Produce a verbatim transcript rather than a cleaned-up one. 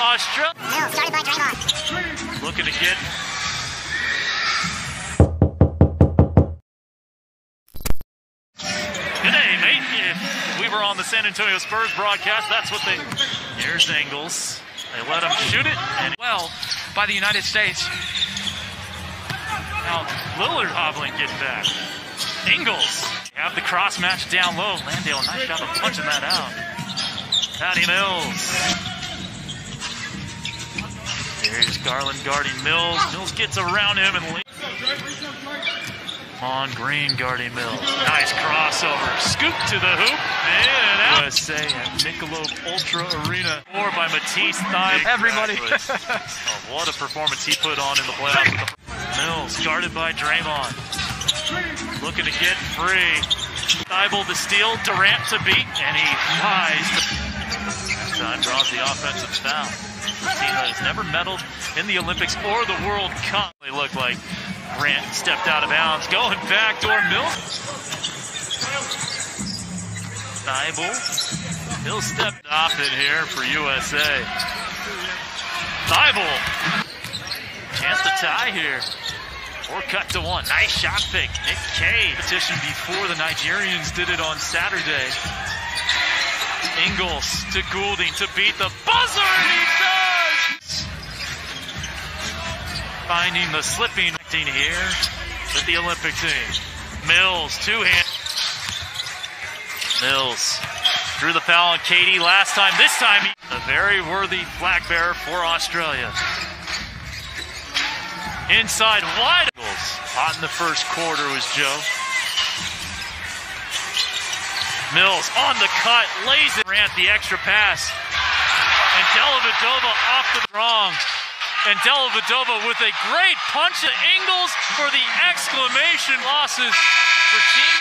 Australia. No, started by Draymond. Looking to get. Today, mate, if we were on the San Antonio Spurs broadcast, that's what they. Here's Ingles. They let him shoot it. And well, by the United States. Now, Lillard hobbling getting back. Ingles. Have the cross match down low. Landale, nice job of punching that out. Patty Mills. There's Garland guarding Mills. Mills gets around him and leaves. On Green guarding Mills. Nice crossover. Scoop to the hoop. And out. U S A at Nickelodeon Ultra Arena. Or by Matisse Thybulle. Everybody. Oh, what a performance he put on in the playoffs. Mills guarded by Draymond. Looking to get free. Thybulle to steal, Durant to beat, and he flies. This time draws the offensive foul. Argentina has never medaled in the Olympics or the World Cup. They look like Grant stepped out of bounds. Going back door Mills. Thybulle. He'll step off in here for U S A. Thybulle. Chance to tie here. Or cut to one. Nice shot pick. Nick K. Competition before the Nigerians did it on Saturday. Ingles to Goulding to beat the buzzer. And he does! Finding the slipping here with the Olympic team. Mills, two-hand. Mills drew the foul on Katie last time. This time, a very worthy flag bearer for Australia. Inside wide. Hot in the first quarter was Joe. Mills on the cut. Lays it. Durant the extra pass. And Dellavedova off the wrong. And Dellavedova with a great punch to Ingles for the exclamation losses for team.